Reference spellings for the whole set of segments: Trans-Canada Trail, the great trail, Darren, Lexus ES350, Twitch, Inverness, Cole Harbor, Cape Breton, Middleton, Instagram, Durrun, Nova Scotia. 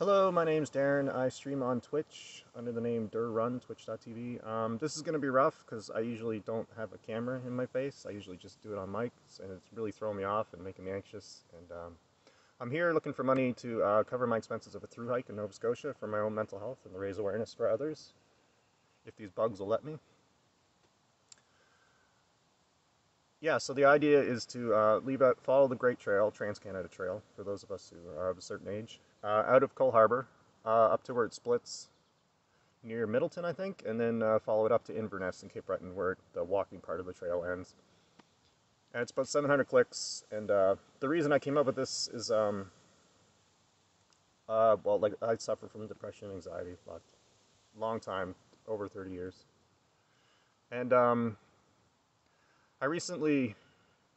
Hello, my name's Darren. I stream on Twitch under the name Durrun, twitch.tv. This is going to be rough because I usually don't have a camera in my face. I usually just do it on mics, and it's really throwing me off and making me anxious. And I'm here looking for money to cover my expenses of a through hike in Nova Scotia for my own mental health and to raise awareness for others, if these bugs will let me. Yeah, so the idea is to follow the Great Trail, Trans-Canada Trail, for those of us who are of a certain age, out of Cole Harbor, up to where it splits near Middleton, I think, and then follow it up to Inverness in Cape Breton, where the walking part of the trail ends. And it's about 700 clicks, and the reason I came up with this is, well, like, I suffer from depression and anxiety for a long time, over 30 years. And I recently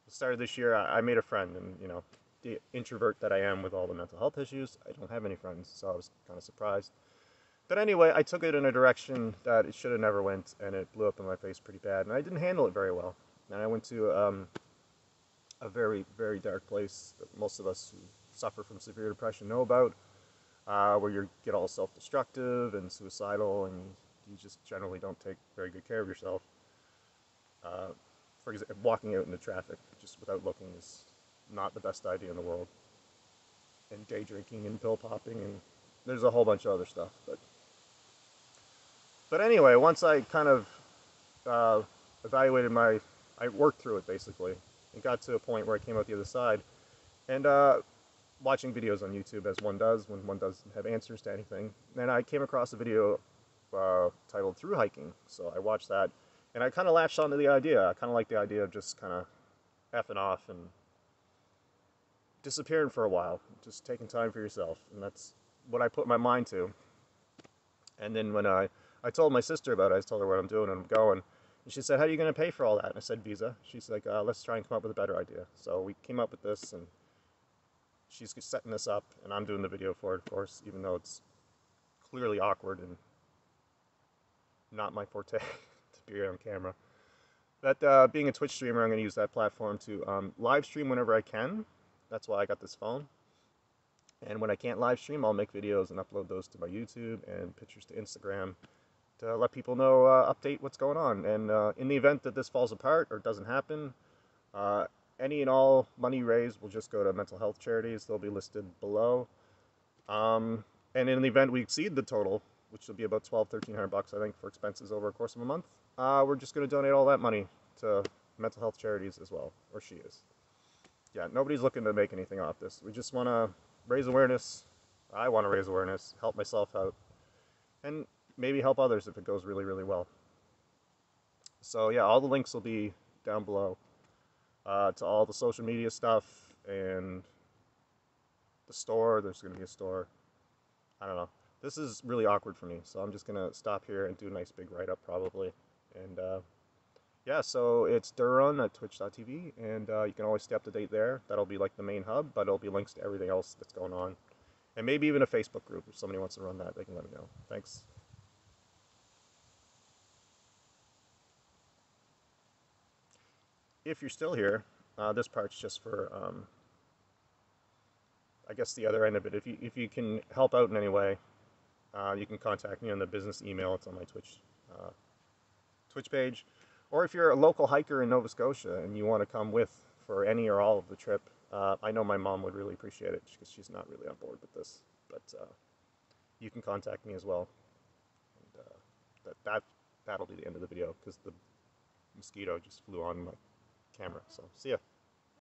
started this year, I made a friend, and you know, the introvert that I am with all the mental health issues, I don't have any friends, so I was kind of surprised. But anyway, I took it in a direction that it should have never went, and it blew up in my face pretty bad, and I didn't handle it very well. And I went to a very, very dark place that most of us who suffer from severe depression know about, where you get all self-destructive and suicidal, and you just generally don't take very good care of yourself. For example, walking out into traffic just without looking is not the best idea in the world. And day drinking and pill popping, and there's a whole bunch of other stuff. But anyway, once I kind of evaluated I worked through it basically, and got to a point where I came out the other side. And watching videos on YouTube, as one does when one doesn't have answers to anything. And I came across a video titled "Through Hiking," so I watched that. And I kind of latched onto the idea. I kind of like the idea of just kind of effing off and disappearing for a while, just taking time for yourself. And that's what I put my mind to. And then when I told my sister about it, I told her what I'm doing and I'm going. And she said, "How are you going to pay for all that?" And I said, "Visa." She's like, "Let's try and come up with a better idea." So we came up with this, and she's setting this up, and I'm doing the video for it, of course, even though it's clearly awkward and not my forte. On camera. That being a Twitch streamer, I'm going to use that platform to live stream whenever I can. That's why I got this phone. And when I can't live stream, I'll make videos and upload those to my YouTube and pictures to Instagram to let people know, update what's going on. And in the event that this falls apart or doesn't happen, any and all money raised will just go to mental health charities. They'll be listed below. And in the event we exceed the total, which will be about $1,200 to $1,300, I think, for expenses over a course of a month. We're just going to donate all that money to mental health charities as well, or she is. Yeah, nobody's looking to make anything off this. We just want to raise awareness. I want to raise awareness, help myself out, and maybe help others if it goes really, really well. So yeah, all the links will be down below to all the social media stuff and the store. There's going to be a store. I don't know. This is really awkward for me, so I'm just going to stop here and do a nice big write-up probably. And yeah, so it's Durrun at twitch.tv, and you can always stay up to date there. That'll be like the main hub, but it'll be links to everything else that's going on. And maybe even a Facebook group. If somebody wants to run that, they can let me know. Thanks. If you're still here, this part's just for, I guess, the other end of it. If you can help out in any way, you can contact me on the business email. It's on my Twitch page. Or if you're a local hiker in Nova Scotia and you want to come with for any or all of the trip, I know my mom would really appreciate it because she's not really on board with this. But you can contact me as well. And, that'll be the end of the video because the mosquito just flew on my camera. So see ya.